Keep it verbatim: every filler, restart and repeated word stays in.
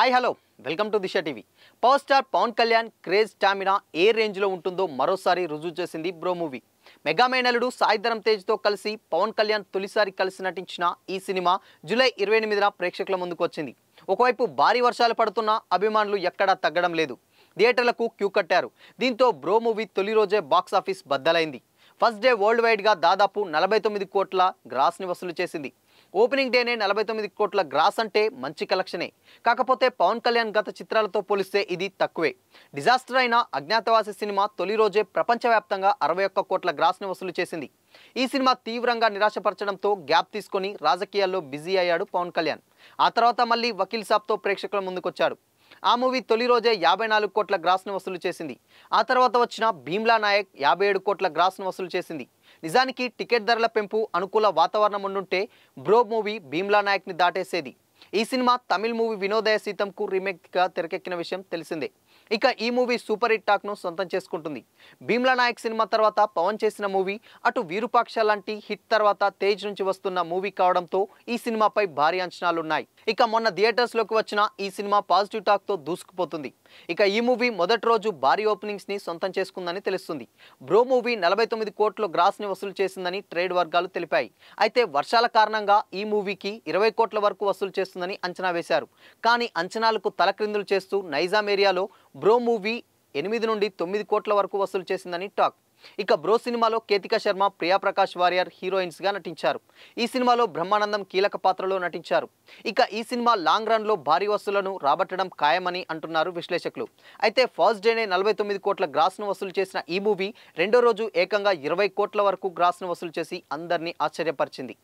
High hello welcome to Disha TV power star Pawan Kalyan craze stamina A range लो उंटुंदो మరోసారి రుజువు చేసింది బ్రో మూవీ మెగా మేనలుడు సాయి ధరం తేజ్ తో కలిసి పవన్ కళ్యాణ్ తొలిసారి కలిసి నటించిన ఈ సినిమా జూలై ఇరవై ఎనిమిదిన ప్రేక్షకుల ముందుకు వచ్చింది। ఒకవైపు భారీ వర్షాలు పడుతున్నా అభిమానులు ఎక్కడా తగ్గడం లేదు, థియేటర్లకు క్యూ కట్టారు। దీంతో బ్రో మూవీ తొలి రోజే బాక్స్ ఆఫీస్ బద్దలైంది। ఫస్ట్ డే వరల్డ్ వైడ్ గా దాదాపు నలభై తొమ్మిది కోట్ల గ్రాస్ ని వసూలు చేసింది। ఓపెనింగ్ డేనే నలభై తొమ్మిది కోట్ల గ్రాస్ అంటే మంచి కలెక్షనే। కాకపోతే పవన్ కళ్యాణ్ గత చిత్రాలతో పోలిస్తే ఇది తక్కువే। డిజాస్టర్ అయిన అజ్ఞాతవాసి సినిమా తొలి రోజే ప్రపంచవ్యాప్తంగా అరవై ఒక్క కోట్ల గ్రాస్ని వసూలు చేసింది। ఈ సినిమా తీవ్రంగా నిరాశపరచడంతో గ్యాప్ తీసుకొని రాజకీయాల్లో బిజీ అయ్యాడు పవన్ కళ్యాణ్। ఆ తర్వాత మళ్ళీ వకీల్ సాబ్తో ప్రేక్షకుల ముందుకొచ్చాడు। ఆ మూవీ తొలి రోజే యాభై నాలుగు కోట్ల గ్రాస్ను వసూలు చేసింది। ఆ తర్వాత వచ్చిన భీమ్లా నాయక్ యాభై ఏడు కోట్ల గ్రాస్ను వసూలు చేసింది। నిజానికి టికెట్ ధరల పెంపు అనుకూల వాతావరణం ఉండుంటే బ్రో మూవీ భీమ్లా నాయక్ని దాటేసేది। ఈ సినిమా తమిళ మూవీ వినోదయ సీతంకు రీమేక్గా తెరకెక్కిన విషయం తెలిసిందే। ఇక ఈ మూవీ సూపర్ హిట్ టాక్ను సొంతం చేసుకుంటుంది। భీమ్లా నాయక్ సినిమా తర్వాత పవన్ చేసిన మూవీ, అటు వీరూపాక్ష లాంటి హిట్ తర్వాత తేజ్ నుంచి వస్తున్న మూవీ కావడంతో ఈ సినిమాపై భారీ అంచనాలున్నాయి। ఇక మొన్న థియేటర్స్లోకి వచ్చిన ఈ సినిమా పాజిటివ్ టాక్తో దూసుకుపోతుంది। ఇక ఈ మూవీ మొదటి రోజు భారీ ఓపెనింగ్స్ని సొంతం చేసుకుందని తెలుస్తుంది। బ్రో మూవీ నలభై తొమ్మిది కోట్ల గ్రాస్ని వసూలు చేసిందని ట్రేడ్ వర్గాలు తెలిపాయి। అయితే వర్షాల కారణంగా ఈ మూవీకి ఇరవై కోట్ల వరకు వసూలు చేస్తుంది అంచనా వేశారు। కానీ అంచనాలకు తలక్రిందులు చేస్తూ నైజాం ఏరియాలో బ్రో మూవీ ఎనిమిది నుండి తొమ్మిది కోట్ల వరకు వసూలు చేసిందని టాక్। ఇక బ్రో సినిమాలో కేతిక శర్మ, ప్రియా ప్రకాష్ వారియర్ హీరోయిన్స్ గా నటించారు। ఈ సినిమాలో బ్రహ్మానందం కీలక పాత్రలో నటించారు। ఇక ఈ సినిమా లాంగ్ రన్ లో భారీ వసూలను రాబట్టడం ఖాయమని అంటున్నారు విశ్లేషకులు। అయితే ఫస్ట్ డేనే నలభై తొమ్మిది కోట్ల గ్రాస్ ను వసూలు చేసిన ఈ మూవీ రెండో రోజు ఏకంగా ఇరవై కోట్ల వరకు గ్రాస్ ను వసూలు చేసి అందరినీ ఆశ్చర్యపరిచింది।